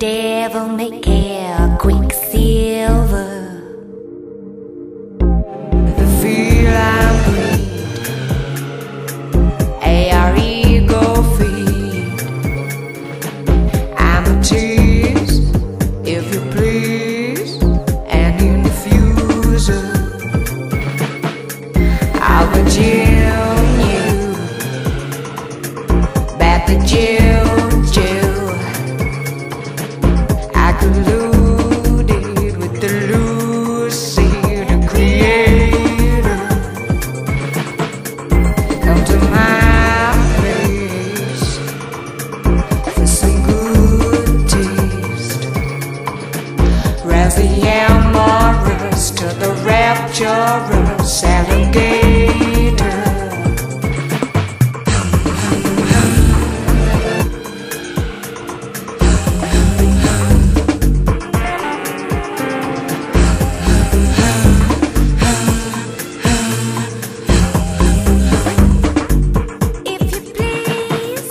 Devil may care, quicksilver. The fear I breed, our ego feed. I'm a tease, if you please, and an infuser. I'll jail you, back to jail. Rapturous alligator. If you please,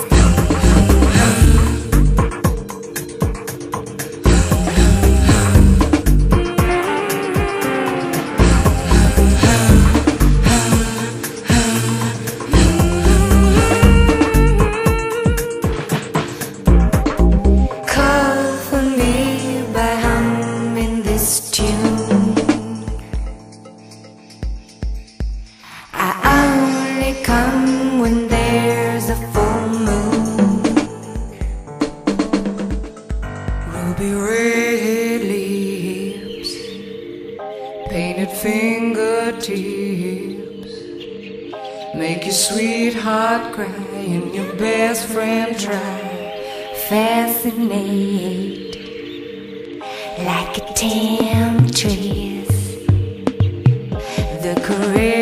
come when there's a full moon. Ruby red lips, painted fingertips, make your sweetheart cry and your best friend try. Fascinate like a temptress, the caress.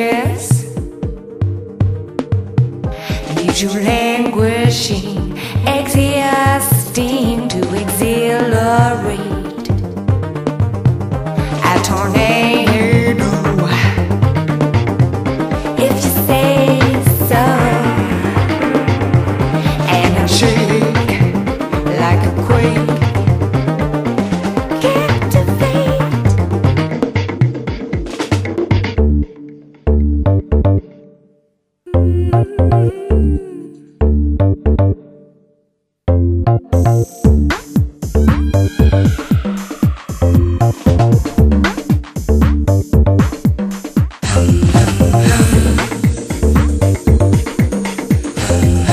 You languishing, exhausting to exhilarate. A tornado, if you say so. And I shake like a quake. Captivate.